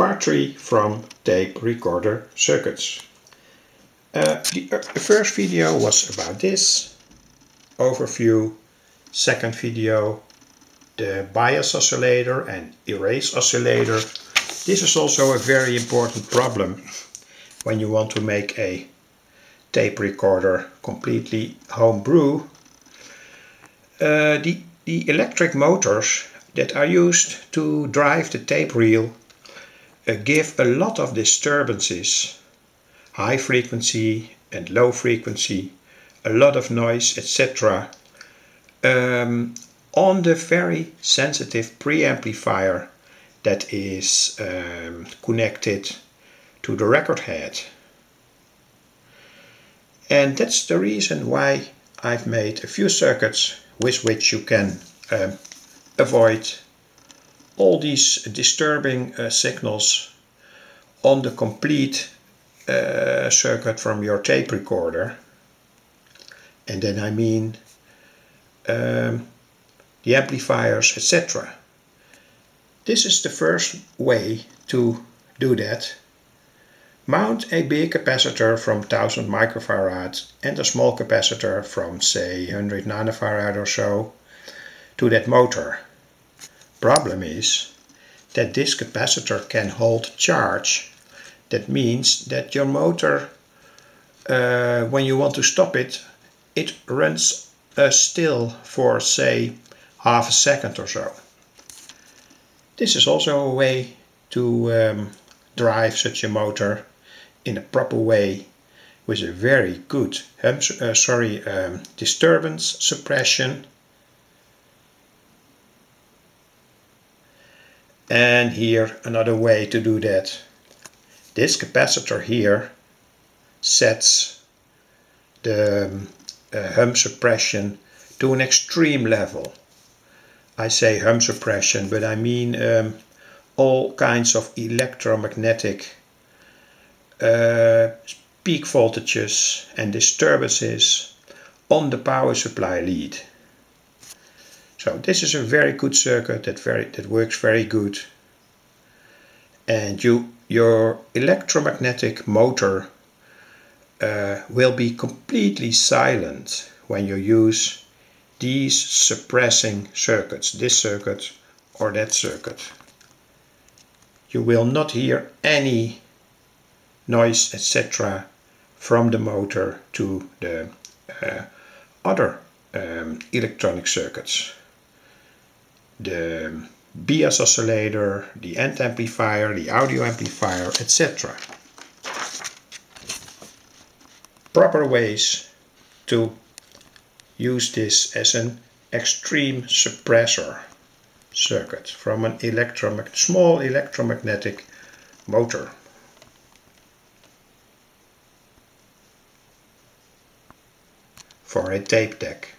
Part 3 from tape recorder circuits. The first video was about this overview. Second video, the bias oscillator and erase oscillator. This is also a very important problem when you want to make a tape recorder completely homebrew. The electric motors that are used to drive the tape reel give a lot of disturbances, high frequency and low frequency, a lot of noise, etc. On the very sensitive preamplifier that is connected to the record head. And that's the reason why I've made a few circuits with which you can avoid all these disturbing signals on the complete circuit from your tape recorder. And then I mean the amplifiers, etc. This is the first way to do that. Mount a big capacitor from 1000 microfarad and a small capacitor from say 100 nanofarad or so to that motor. Problem is that this capacitor can hold charge. That means that your motor, when you want to stop it, it runs still for say half a second or so. This is also a way to drive such a motor in a proper way with a very good disturbance suppression. And here another way to do that. This capacitor here sets the hum suppression to an extreme level. I say hum suppression, but I mean all kinds of electromagnetic peak voltages and disturbances on the power supply lead. So this is a very good circuit that works very good. And your electromagnetic motor will be completely silent when you use these suppressing circuits, this circuit or that circuit. You will not hear any noise, etc. from the motor to the other electronic circuits. The bias oscillator, the end amplifier, the audio amplifier, etc. Proper ways to use this as an extreme suppressor circuit from an small electromagnetic motor. For a tape deck.